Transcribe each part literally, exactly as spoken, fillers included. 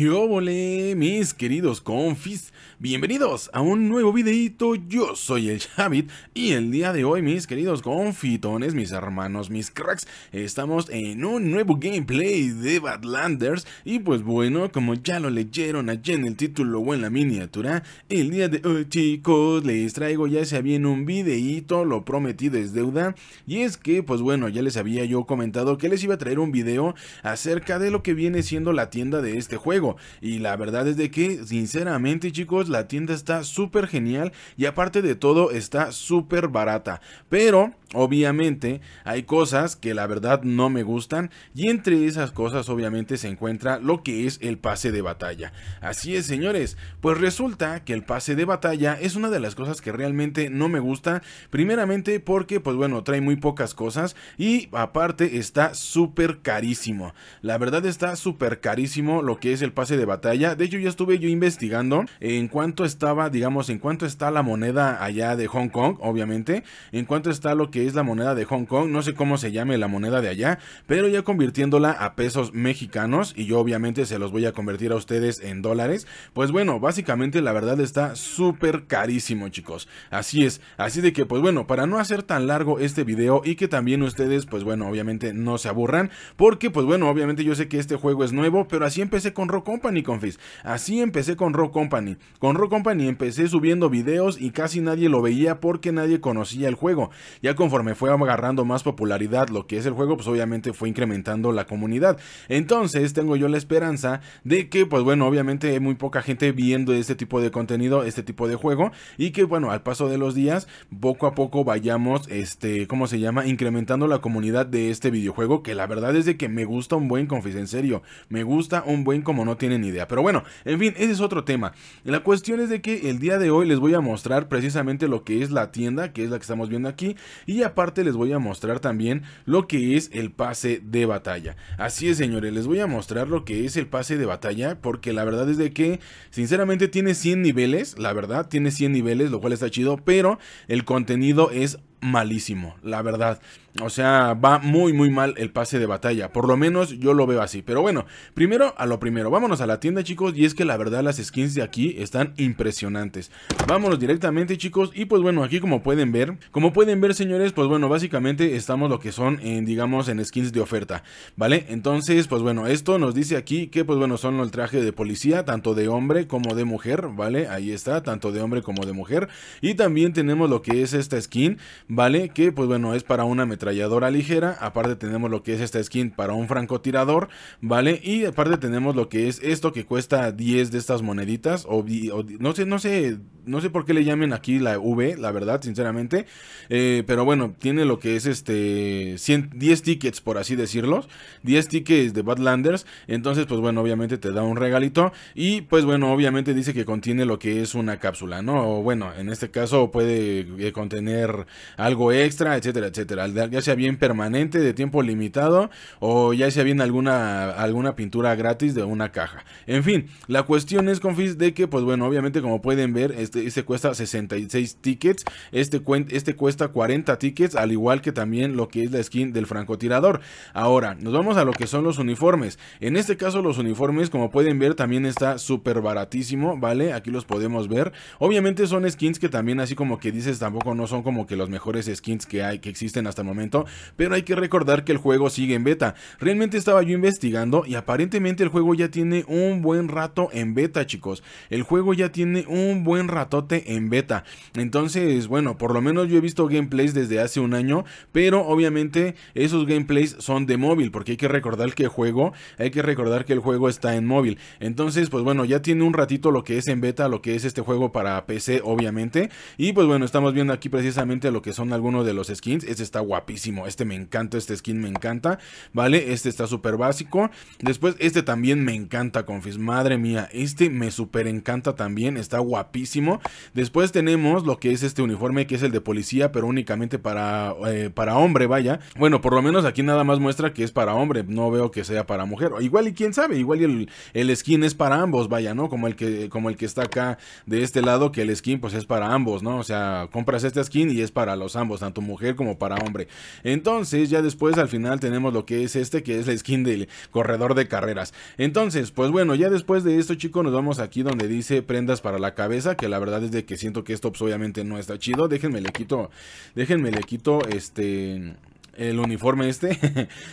¿Qué óvole, mis queridos confis? Bienvenidos a un nuevo videito. Yo soy el Shavit y el día de hoy, mis queridos confitones, mis hermanos, mis cracks, estamos en un nuevo gameplay de Badlanders. Y pues bueno, como ya lo leyeron allá en el título o en la miniatura, el día de hoy, chicos, les traigo ya sea bien un videito, lo prometido es deuda. Y es que pues bueno, ya les había yo comentado que les iba a traer un video acerca de lo que viene siendo la tienda de este juego. Y la verdad es de que sinceramente, chicos, la tienda está súper genial y aparte de todo está súper barata. Pero obviamente hay cosas que la verdad no me gustan, y entre esas cosas obviamente se encuentra lo que es el pase de batalla. Así es, señores, pues resulta que el pase de batalla es una de las cosas que realmente no me gusta. Primeramente porque pues bueno, trae muy pocas cosas y aparte está súper carísimo. La verdad está súper carísimo lo que es el pase de batalla. De hecho ya estuve yo investigando en cuánto estaba, digamos, en cuánto está la moneda allá de Hong Kong, obviamente, en cuánto está lo que es la moneda de Hong Kong, no sé cómo se llame la moneda de allá, pero ya convirtiéndola a pesos mexicanos, y yo obviamente se los voy a convertir a ustedes en dólares, pues bueno, básicamente la verdad está súper carísimo, chicos. Así es, así de que pues bueno, para no hacer tan largo este video y que también ustedes pues bueno, obviamente no se aburran, porque pues bueno, obviamente yo sé que este juego es nuevo, pero así empecé con Rock Company, confis, así empecé con Rock Company, con Rock Company empecé subiendo videos y casi nadie lo veía porque nadie conocía el juego. Ya con Conforme fue agarrando más popularidad lo que es el juego, pues obviamente fue incrementando la comunidad. Entonces tengo yo la esperanza de que pues bueno, obviamente hay muy poca gente viendo este tipo de contenido, este tipo de juego, y que bueno, al paso de los días, poco a poco vayamos, este, ¿cómo se llama?, incrementando la comunidad de este videojuego, que la verdad es de que me gusta un buen, confis, en serio, me gusta un buen como no tienen idea. Pero bueno, en fin, ese es otro tema. La cuestión es de que el día de hoy les voy a mostrar precisamente lo que es la tienda, que es la que estamos viendo aquí, y Y aparte les voy a mostrar también lo que es el pase de batalla. Así es, señores, les voy a mostrar lo que es el pase de batalla, porque la verdad es de que sinceramente tiene cien niveles, la verdad tiene cien niveles, lo cual está chido, pero el contenido es malísimo, la verdad. O sea, va muy muy mal el pase de batalla, por lo menos yo lo veo así. Pero bueno, primero a lo primero, vámonos a la tienda, chicos. Y es que la verdad las skins de aquí están impresionantes. Vámonos directamente, chicos. Y pues bueno, aquí como pueden ver, como pueden ver, señores, pues bueno, básicamente estamos lo que son, en, digamos, en skins de oferta, ¿vale? Entonces pues bueno, esto nos dice aquí que pues bueno, son el traje de policía, tanto de hombre como de mujer, ¿vale? Ahí está, tanto de hombre como de mujer. Y también tenemos lo que es esta skin, ¿vale? Que pues bueno, es para una ametralladora ligera. Aparte tenemos lo que es esta skin para un francotirador, ¿vale? Y aparte tenemos lo que es esto que cuesta diez de estas moneditas, o, o no sé, no sé, no sé por qué le llamen aquí la V, la verdad, sinceramente, eh, pero bueno, tiene lo que es este cien, diez tickets, por así decirlos, diez tickets de Badlanders. Entonces pues bueno, obviamente te da un regalito. Y pues bueno, obviamente dice que contiene lo que es una cápsula, ¿no? O bueno, en este caso puede contener algo extra, etcétera, etcétera, ya sea bien permanente, de tiempo limitado, o ya sea bien alguna, alguna pintura gratis de una caja. En fin, la cuestión es, confis, de que pues bueno, obviamente como pueden ver, este, este cuesta sesenta y seis tickets, este, este cuesta cuarenta tickets, al igual que también lo que es la skin del francotirador. Ahora, nos vamos a lo que son los uniformes. En este caso los uniformes, como pueden ver, también está súper baratísimo, ¿vale? Aquí los podemos ver. Obviamente son skins que también, así como que dices, tampoco no son como que los mejores skins que hay, que existen hasta el momento, pero hay que recordar que el juego sigue en beta. Realmente estaba yo investigando y aparentemente el juego ya tiene un buen rato en beta, chicos. El juego ya tiene un buen ratote en beta. Entonces bueno, por lo menos yo he visto gameplays desde hace un año, pero obviamente esos gameplays son de móvil, porque hay que recordar que el juego, hay que recordar que el juego está en móvil. Entonces pues bueno, ya tiene un ratito lo que es en beta, lo que es este juego para P C, obviamente. Y pues bueno, estamos viendo aquí precisamente lo que son algunos de los skins. Este está guapísimo, este me encanta, este skin me encanta, ¿vale? Este está súper básico. Después este también me encanta, confis, madre mía, este me súper encanta también, está guapísimo. buenísimo. Después tenemos lo que es este uniforme, que es el de policía, pero únicamente para, eh, para hombre, vaya. Bueno, por lo menos aquí nada más muestra que es para hombre, no veo que sea para mujer. Igual y quién sabe, igual y el, el skin es para ambos, vaya, ¿no? Como el que, como el que está acá de este lado, que el skin pues es para ambos, ¿no? O sea, compras esta skin y es para los ambos, tanto mujer como para hombre. Entonces ya después al final tenemos lo que es este, que es la skin del corredor de carreras. Entonces, pues bueno, ya después de esto, chicos, nos vamos aquí donde dice prendas para la cabeza, que la verdad es de que siento que esto pues, obviamente no está chido. Déjenme le quito, déjenme le quito este... el uniforme este,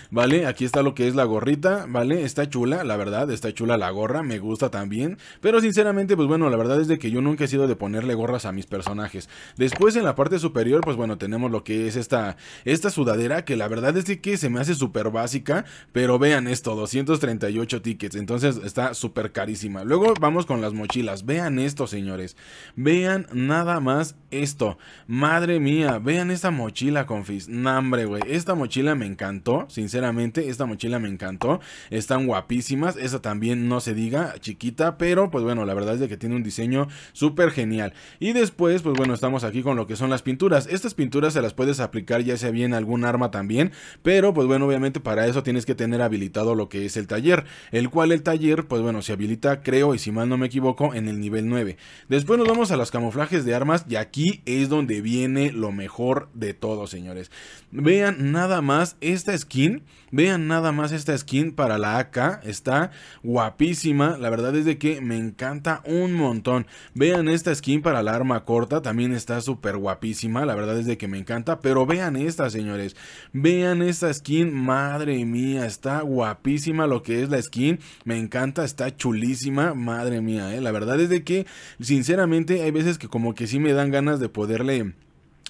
vale, aquí está lo que es la gorrita, vale, está chula, la verdad, está chula la gorra, me gusta también, pero sinceramente, pues bueno, la verdad es de que yo nunca he sido de ponerle gorras a mis personajes. Después en la parte superior, pues bueno, tenemos lo que es esta, esta sudadera, que la verdad es de que se me hace súper básica, pero vean esto, doscientos treinta y ocho tickets, entonces está súper carísima. Luego vamos con las mochilas, vean esto, señores, vean nada más esto, madre mía, vean esta mochila, confis, nah, hombre, güey. Esta mochila me encantó, sinceramente, esta mochila me encantó, están guapísimas, esa también no se diga, chiquita, pero pues bueno, la verdad es de que tiene un diseño súper genial. Y después, pues bueno, estamos aquí con lo que son las pinturas. Estas pinturas se las puedes aplicar ya sea bien algún arma también, pero pues bueno, obviamente para eso tienes que tener habilitado lo que es el taller, el cual el taller, pues bueno, se habilita, creo, y si mal no me equivoco, en el nivel nueve. Después nos vamos a los camuflajes de armas y aquí es donde viene lo mejor de todo, señores. Vean nada más esta skin, vean nada más esta skin para la A K, está guapísima, la verdad es de que me encanta un montón. Vean esta skin para la arma corta, también está súper guapísima, la verdad es de que me encanta, pero vean esta, señores, vean esta skin, madre mía, está guapísima lo que es la skin, me encanta, está chulísima, madre mía, eh. La verdad es de que sinceramente hay veces que como que sí me dan ganas de poderle...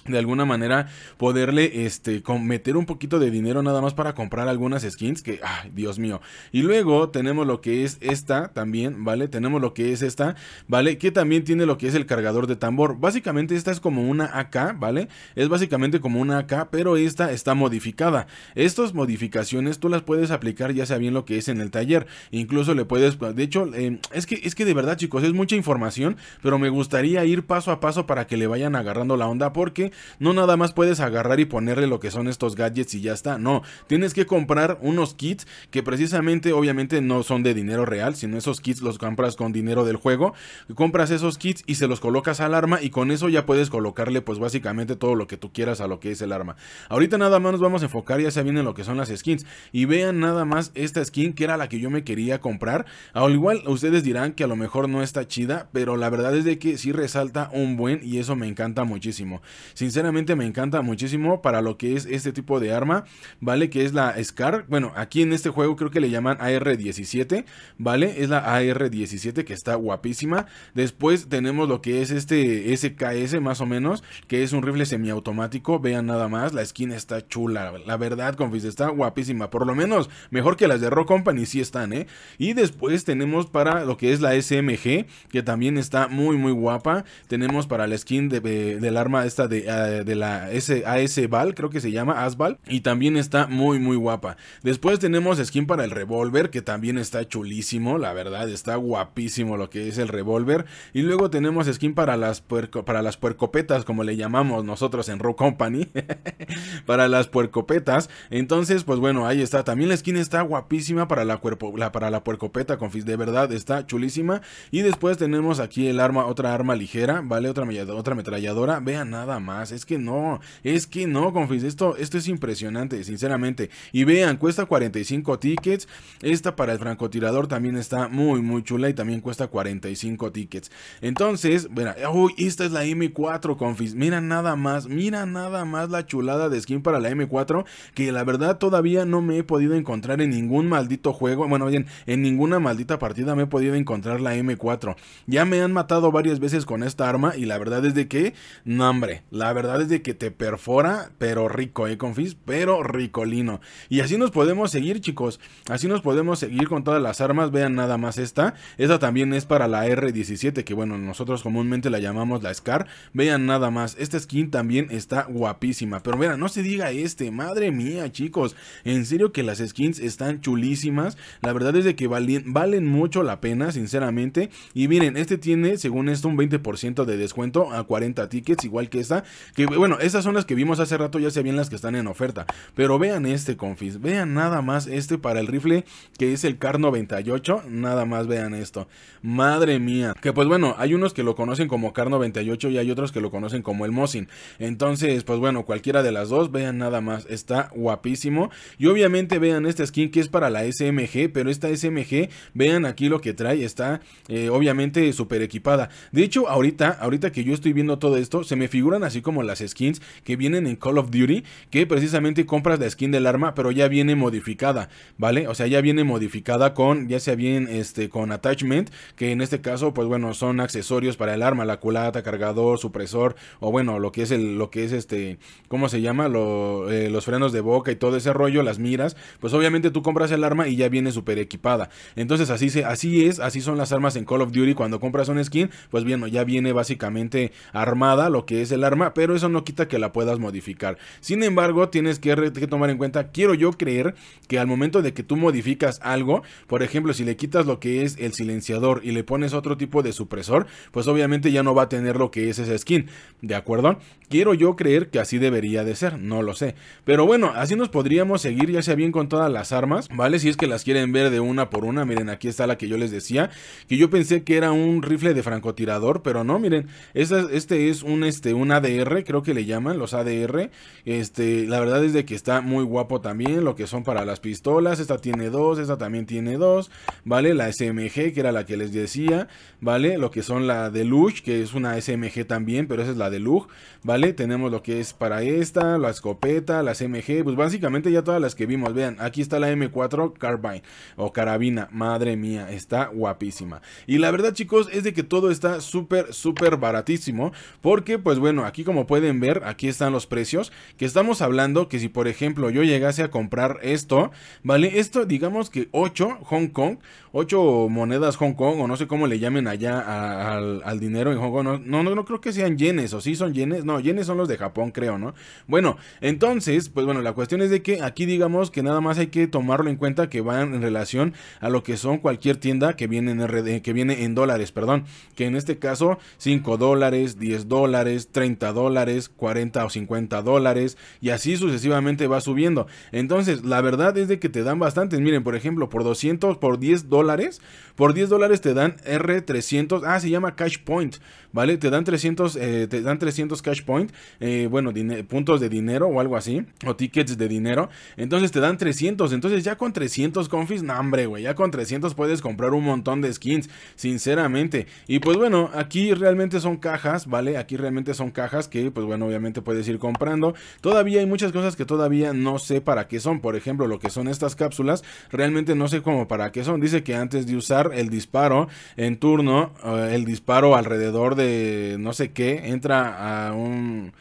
de alguna manera poderle este meter un poquito de dinero nada más para comprar algunas skins que, ay, Dios mío. Y luego tenemos lo que es esta también, ¿vale? Tenemos lo que es esta, ¿vale? Que también tiene lo que es el cargador de tambor. Básicamente esta es como una A K, ¿vale? Es básicamente como una A K, pero esta está modificada. Estas modificaciones tú las puedes aplicar ya sea bien lo que es en el taller. Incluso le puedes... De hecho, eh, es que, es que de verdad, chicos, es mucha información, pero me gustaría ir paso a paso para que le vayan agarrando la onda porque... no nada más puedes agarrar y ponerle lo que son estos gadgets y ya está, no, tienes que comprar unos kits que precisamente obviamente no son de dinero real, sino esos kits los compras con dinero del juego, compras esos kits y se los colocas al arma y con eso ya puedes colocarle pues básicamente todo lo que tú quieras a lo que es el arma. Ahorita nada más nos vamos a enfocar ya se vienen lo que son las skins y vean nada más esta skin que era la que yo me quería comprar, al igual ustedes dirán que a lo mejor no está chida, pero la verdad es de que sí resalta un buen y eso me encanta muchísimo. Sinceramente me encanta muchísimo para lo que es este tipo de arma, ¿vale? Que es la SCAR, bueno, aquí en este juego creo que le llaman A R diecisiete, ¿vale? Es la A R diecisiete que está guapísima. Después tenemos lo que es este S K S más o menos, que es un rifle semiautomático, vean nada más, la skin está chula, la verdad, confis, está guapísima, por lo menos mejor que las de Rock Company sí están, ¿eh? Y después tenemos para lo que es la S M G, que también está muy muy guapa, tenemos para la skin de, de, del arma esta de... de la ASVAL, creo que se llama ASVAL, y también está muy muy guapa. Después tenemos skin para el revólver, que también está chulísimo, la verdad, está guapísimo lo que es el revólver. Y luego tenemos skin para las puerco, para las puercopetas, como le llamamos nosotros en Rock Company, para las puercopetas. Entonces, pues bueno, ahí está, también la skin está guapísima para la, cuerpo, la, para la puercopeta, confis, de verdad, está chulísima. Y después tenemos aquí el arma, otra arma ligera, vale, otra, otra ametralladora, vean nada más. Es que no, es que no, confis, esto, esto es impresionante, sinceramente. Y vean, cuesta cuarenta y cinco tickets. Esta para el francotirador también está muy, muy chula y también cuesta cuarenta y cinco tickets. Entonces, mira, uy, esta es la M cuatro, confis. Mira nada más, mira nada más la chulada de skin para la M cuatro, que la verdad todavía no me he podido encontrar en ningún maldito juego. Bueno, bien, en ninguna maldita partida me he podido encontrar la M cuatro. Ya me han matado varias veces con esta arma y la verdad es de que, no, hombre, la la verdad es de que te perfora, pero rico, eh, confis, pero ricolino. Y así nos podemos seguir, chicos, así nos podemos seguir con todas las armas. Vean nada más esta, esta también es para la R diecisiete, que bueno, nosotros comúnmente la llamamos la SCAR. Vean nada más, esta skin también está guapísima, pero vean, no se diga este, madre mía, chicos, en serio que las skins están chulísimas. La verdad es de que valen, valen mucho la pena, sinceramente. Y miren, este tiene, según esto, un veinte por ciento de descuento a cuarenta tickets, igual que esta, que bueno, estas son las que vimos hace rato, ya se bien las que están en oferta, pero vean este, confis, vean nada más este para el rifle, que es el Kar noventa y ocho, nada más vean esto, madre mía, que pues bueno, hay unos que lo conocen como Kar noventa y ocho y hay otros que lo conocen como el Mosin, entonces pues bueno, cualquiera de las dos, vean nada más, está guapísimo. Y obviamente vean esta skin que es para la S M G, pero esta S M G, vean aquí lo que trae, está eh, obviamente súper equipada. De hecho, ahorita, ahorita que yo estoy viendo todo esto, se me figuran así como las skins que vienen en Call of Duty, que precisamente compras la skin del arma, pero ya viene modificada, ¿vale? O sea, ya viene modificada con, ya sea bien, este, con attachment, que en este caso, pues bueno, son accesorios para el arma, la culata, cargador, supresor, o bueno, lo que es el, lo que es este, ¿cómo se llama? Lo, eh, los frenos de boca y todo ese rollo, las miras, pues obviamente tú compras el arma y ya viene súper equipada. Entonces así, se, así es, así son las armas en Call of Duty, cuando compras un skin, pues bien, ya viene básicamente armada lo que es el arma, pero eso no quita que la puedas modificar. Sin embargo, tienes que, que tomar en cuenta, quiero yo creer, que al momento de que tú modificas algo, por ejemplo, si le quitas lo que es el silenciador y le pones otro tipo de supresor, pues obviamente ya no va a tener lo que es esa skin, ¿de acuerdo? Quiero yo creer que así debería de ser, no lo sé, pero bueno, así nos podríamos seguir, ya sea bien con todas las armas, ¿vale? Si es que las quieren ver de una por una, miren, aquí está la que yo les decía, que yo pensé que era un rifle de francotirador, pero no, miren, esta, este es un, este, un A D R, creo que le llaman, los A D R, este, la verdad es de que está muy guapo también, lo que son para las pistolas, esta tiene dos, esta también tiene dos, ¿vale? La S M G, que era la que les decía, ¿vale? Lo que son la Deluge, que es una S M G también, pero esa es la Deluge, ¿vale? Tenemos lo que es para esta, la escopeta, la S M G, pues básicamente ya todas las que vimos. Vean, aquí está la M cuatro Carbine, o carabina, madre mía, está guapísima. Y la verdad, chicos, es de que todo está súper, súper baratísimo, porque pues bueno, aquí como pueden ver, aquí están los precios, que estamos hablando que si por ejemplo yo llegase a comprar esto, ¿vale? Esto digamos que ocho Hong Kong, ocho monedas Hong Kong, o no sé cómo le llamen allá a, al, al dinero en Hong Kong, no, no, no, no creo que sean yenes, o si sí son yenes, no, yenes son los de Japón, creo, ¿no? Bueno, entonces, pues bueno, la cuestión es de que aquí digamos que nada más hay que tomarlo en cuenta que van en relación a lo que son cualquier tienda que viene en, R D, que viene en dólares, perdón, que en este caso cinco dólares, diez dólares, treinta dólares, cuarenta o cincuenta dólares, y así sucesivamente va subiendo. Entonces la verdad es de que te dan bastantes, miren, por ejemplo, por doscientos, por diez dólares, por diez dólares te dan R trescientos, ah, se llama cash point, ¿vale? Te dan trescientos, eh, te dan trescientos cash point, eh, bueno, puntos de dinero o algo así, o tickets de dinero, entonces te dan trescientos, entonces ya con trescientos, confis, no, hombre, güey, ya con trescientos puedes comprar un montón de skins, sinceramente. Y pues bueno, aquí realmente son cajas, ¿vale? Aquí realmente son cajas que, pues bueno, obviamente puedes ir comprando. Todavía hay muchas cosas que todavía no sé para qué son. Por ejemplo, lo que son estas cápsulas, realmente no sé cómo para qué son. Dice que antes de usar el disparo en turno, eh, el disparo alrededor de no sé qué, entra a un...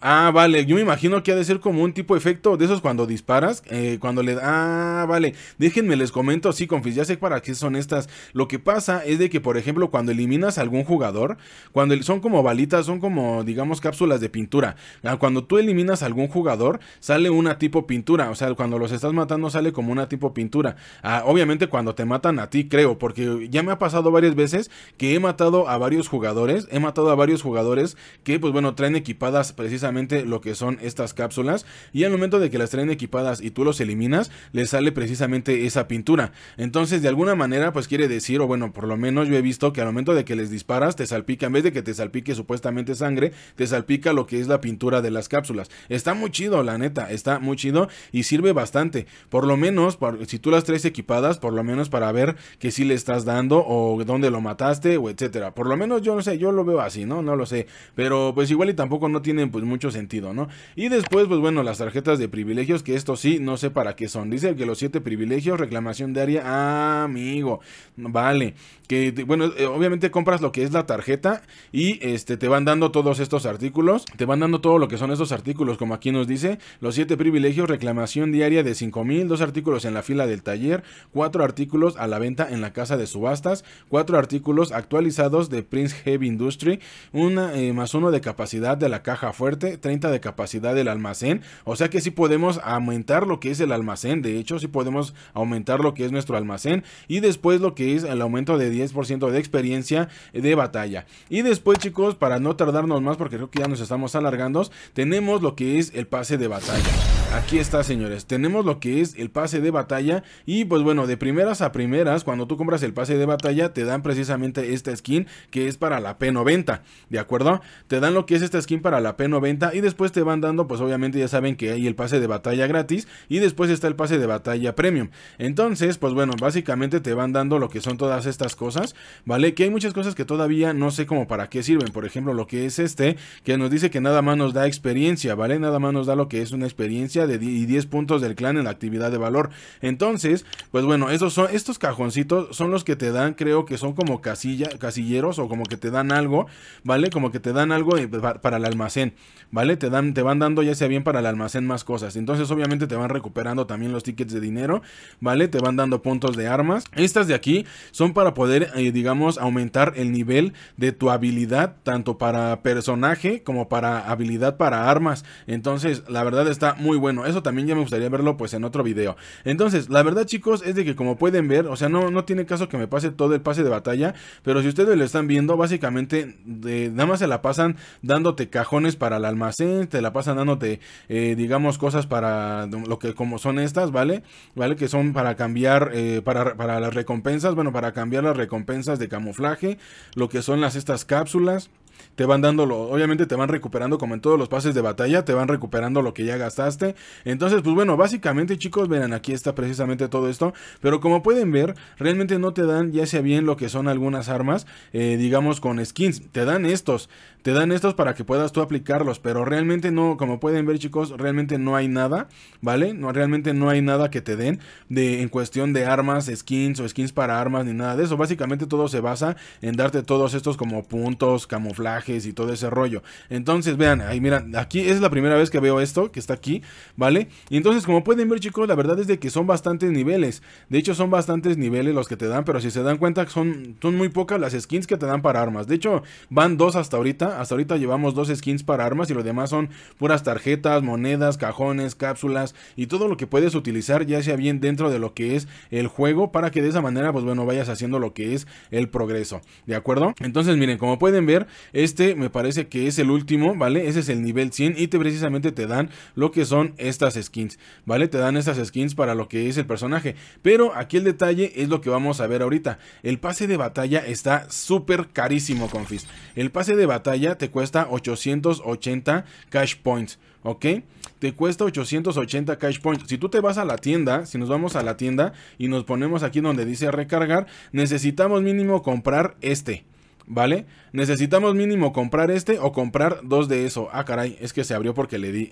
Ah, vale, yo me imagino que ha de ser como un tipo de efecto de esos cuando disparas, eh, cuando le... Ah, vale, déjenme les comento, sí, confis, ya sé para qué son estas. Lo que pasa es de que, por ejemplo, cuando eliminas a algún jugador, cuando son como balitas, son como, digamos, cápsulas de pintura. Cuando tú eliminas a algún jugador, sale una tipo pintura, o sea, cuando los estás matando sale como una tipo pintura. Ah, obviamente cuando te matan a ti, creo, porque ya me ha pasado varias veces que he matado a varios jugadores, he matado a varios jugadores que, pues bueno, traen equipadas precisamente lo que son estas cápsulas, y al momento de que las traen equipadas y tú los eliminas, les sale precisamente esa pintura. Entonces de alguna manera pues quiere decir, o bueno, por lo menos yo he visto que al momento de que les disparas te salpica, en vez de que te salpique supuestamente sangre, te salpica lo que es la pintura de las cápsulas. Está muy chido, la neta, está muy chido y sirve bastante, por lo menos por, si tú las traes equipadas, por lo menos para ver que si sí le estás dando o dónde lo mataste o etcétera. Por lo menos yo no sé, yo lo veo así, ¿no? No lo sé, pero pues igual y tampoco no tienen pues mucho mucho sentido, ¿no? Y después, pues bueno, las tarjetas de privilegios, que esto sí, no sé para qué son. Dice que los siete privilegios, reclamación de área. Ah, amigo, vale. Que, bueno, obviamente compras lo que es la tarjeta y este te van dando todos estos artículos. Te van dando todo lo que son estos artículos, como aquí nos dice. Los siete privilegios, reclamación diaria de cinco mil, dos artículos en la fila del taller, cuatro artículos a la venta en la casa de subastas, cuatro artículos actualizados de Prince Heavy Industry, una eh, más uno de capacidad de la caja fuerte, treinta de capacidad del almacén. O sea que sí podemos aumentar lo que es el almacén, de hecho sí podemos aumentar lo que es nuestro almacén, y después lo que es el aumento de diez por ciento de experiencia de batalla. Y después, chicos, para no tardarnos más, porque creo que ya nos estamos alargando, tenemos lo que es el pase de batalla. Aquí está, señores, tenemos lo que es el pase de batalla. Y pues bueno, de primeras a primeras, cuando tú compras el pase de batalla, te dan precisamente esta skin, que es para la P noventa, ¿de acuerdo? Te dan lo que es esta skin para la P noventa, y después te van dando, pues obviamente ya saben que hay el pase de batalla gratis, y después está el pase de batalla premium. Entonces, pues bueno, básicamente te van dando lo que son todas estas cosas, ¿vale? Que hay muchas cosas que todavía no sé como para qué sirven. Por ejemplo, lo que es este, que nos dice que nada más nos da experiencia, ¿vale? Nada más nos da lo que es una experiencia de diez puntos del clan en la actividad de valor. Entonces, pues bueno, esos son, estos cajoncitos son los que te dan, creo que son como casilla, casilleros, o como que te dan algo, ¿vale? Como que te dan algo para el almacén, ¿vale? Te dan, te van dando ya sea bien para el almacén más cosas. Entonces, obviamente te van recuperando también los tickets de dinero, ¿vale? Te van dando puntos de armas. Estas de aquí son para poder, eh, digamos, aumentar el nivel de tu habilidad, tanto para personaje como para habilidad para armas. Entonces, la verdad está muy bueno. Bueno, eso también ya me gustaría verlo pues en otro video. Entonces, la verdad, chicos, es de que como pueden ver, o sea, no, no tiene caso que me pase todo el pase de batalla, pero si ustedes lo están viendo, básicamente de, nada más se la pasan dándote cajones para el almacén, te la pasan dándote eh, digamos cosas para lo que como son estas, ¿vale? ¿Vale? Que son para cambiar, eh, para, para las recompensas, bueno, para cambiar las recompensas de camuflaje, lo que son las estas cápsulas. Te van dando, lo, obviamente te van recuperando, como en todos los pases de batalla, te van recuperando lo que ya gastaste. Entonces, pues bueno, básicamente, chicos, verán, aquí está precisamente todo esto. Pero como pueden ver, realmente no te dan ya sea bien lo que son algunas armas, eh, digamos con skins. Te dan estos, te dan estos para que puedas tú aplicarlos, pero realmente no, como pueden ver, chicos, realmente no hay nada, ¿vale? No, realmente no hay nada que te den de, en cuestión de armas, skins o skins para armas, ni nada de eso. Básicamente todo se basa en darte todos estos como puntos, camuflaje y todo ese rollo. Entonces, vean, ahí miran, aquí es la primera vez que veo esto que está aquí, ¿vale? Y entonces, como pueden ver, chicos, la verdad es de que son bastantes niveles. De hecho, son bastantes niveles los que te dan, pero si se dan cuenta, son, son muy pocas las skins que te dan para armas. De hecho, van dos hasta ahorita. Hasta ahorita llevamos dos skins para armas, y los demás son puras tarjetas, monedas, cajones, cápsulas y todo lo que puedes utilizar ya sea bien dentro de lo que es el juego, para que de esa manera, pues bueno, vayas haciendo lo que es el progreso, ¿de acuerdo? Entonces, miren, como pueden ver, este me parece que es el último, ¿vale? Ese es el nivel cien, y te, precisamente te dan lo que son estas skins, ¿vale? Te dan estas skins para lo que es el personaje. Pero aquí el detalle es lo que vamos a ver ahorita. El pase de batalla está súper carísimo, confis. El pase de batalla te cuesta ochocientos ochenta cash points, ¿ok? Te cuesta ochocientos ochenta cash points. Si tú te vas a la tienda, si nos vamos a la tienda y nos ponemos aquí donde dice recargar, necesitamos mínimo comprar este, ¿vale? Necesitamos mínimo comprar este o comprar dos de eso. Ah, caray, es que se abrió porque le di.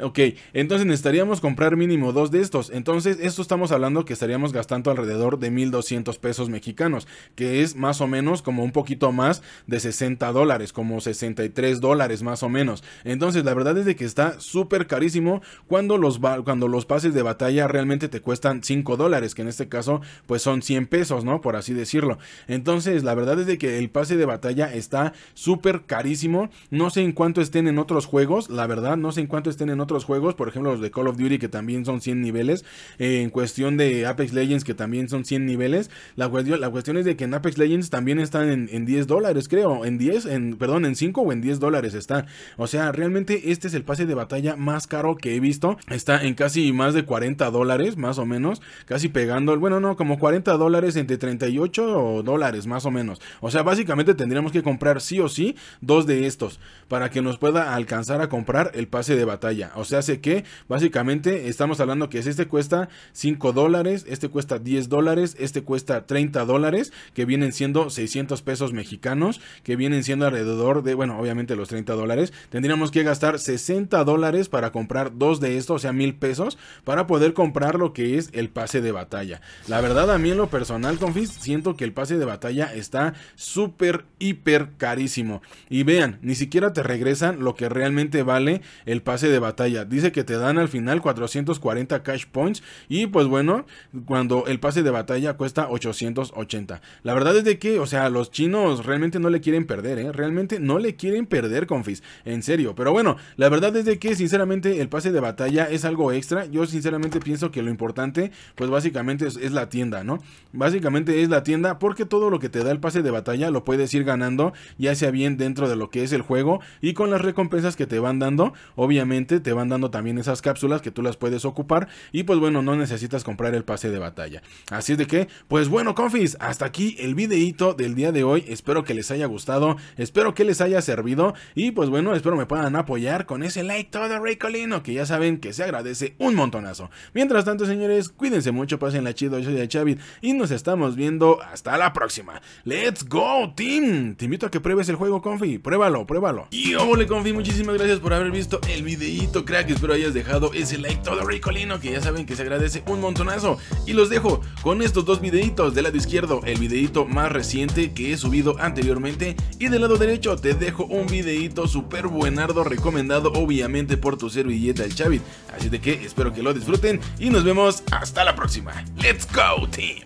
Ok, entonces necesitaríamos comprar mínimo dos de estos. Entonces, esto estamos hablando que estaríamos gastando alrededor de mil doscientos pesos mexicanos, que es más o menos como un poquito más de sesenta dólares, como sesenta y tres dólares más o menos. Entonces, la verdad es de que está súper carísimo cuando los, cuando los pases de batalla realmente te cuestan cinco dólares, que en este caso, pues son cien pesos, ¿no? Por así decirlo. Entonces, la verdad es de que el pase de batalla está súper carísimo. No sé en cuánto estén en otros juegos, la verdad, no sé en cuánto estén en otros juegos, por ejemplo los de Call of Duty, que también son cien niveles, eh, en cuestión de Apex Legends, que también son cien niveles. La cuestión, la cuestión es de que en Apex Legends también están en, en diez dólares, creo, en diez, en, perdón, en cinco o en diez dólares está. O sea, realmente este es el pase de batalla más caro que he visto, está en casi más de cuarenta dólares, más o menos, casi pegando, bueno, no, como cuarenta dólares, entre treinta y ocho dólares, más o menos. menos. O sea, básicamente tendríamos que comprar sí o sí dos de estos para que nos pueda alcanzar a comprar el pase de batalla. O sea, sé que básicamente estamos hablando que este cuesta cinco dólares, este cuesta diez dólares, este cuesta treinta dólares, que vienen siendo seiscientos pesos mexicanos, que vienen siendo alrededor de, bueno, obviamente los treinta dólares. Tendríamos que gastar sesenta dólares para comprar dos de estos, o sea, mil pesos, para poder comprar lo que es el pase de batalla. La verdad, a mí en lo personal, confis, siento que el pase de batalla está súper, hiper carísimo. Y vean, ni siquiera te regresan lo que realmente vale el pase de batalla. Dice que te dan al final cuatrocientos cuarenta cash points, y pues bueno, cuando el pase de batalla cuesta ochocientos ochenta. La verdad es de que, o sea, los chinos realmente no le quieren perder, ¿eh? Realmente no le quieren perder, confis, en serio. Pero bueno, la verdad es de que sinceramente el pase de batalla es algo extra. Yo sinceramente pienso que lo importante, pues básicamente es, es la tienda, ¿no? Básicamente es la tienda, porque todo lo que te da el pase de batalla lo puedes ir ganando, ya sea bien dentro de lo que es el juego, y con las recompensas que te van dando, obviamente te van dando también esas cápsulas que tú las puedes ocupar, y pues bueno, no necesitas comprar el pase de batalla. Así es de que, pues bueno, confis, hasta aquí el videito del día de hoy. Espero que les haya gustado, espero que les haya servido, y pues bueno, espero me puedan apoyar con ese like todo ricolino, que ya saben que se agradece un montonazo. Mientras tanto, señores, cuídense mucho, pásenla chido. Yo soy el Shavit y nos estamos viendo hasta la próxima. ¡Let's go, team! Te invito a que pruebes el juego, confi. Pruébalo, pruébalo. Y ole, confi, muchísimas gracias por haber visto el videito, crack. Espero hayas dejado ese like todo ricolino, que ya saben que se agradece un montonazo. Y los dejo con estos dos videitos. Del lado izquierdo, el videito más reciente que he subido anteriormente, y del lado derecho te dejo un videito súper buenardo, recomendado obviamente por tu servilleta el Shavit. Así de que espero que lo disfruten y nos vemos hasta la próxima. ¡Let's go, team!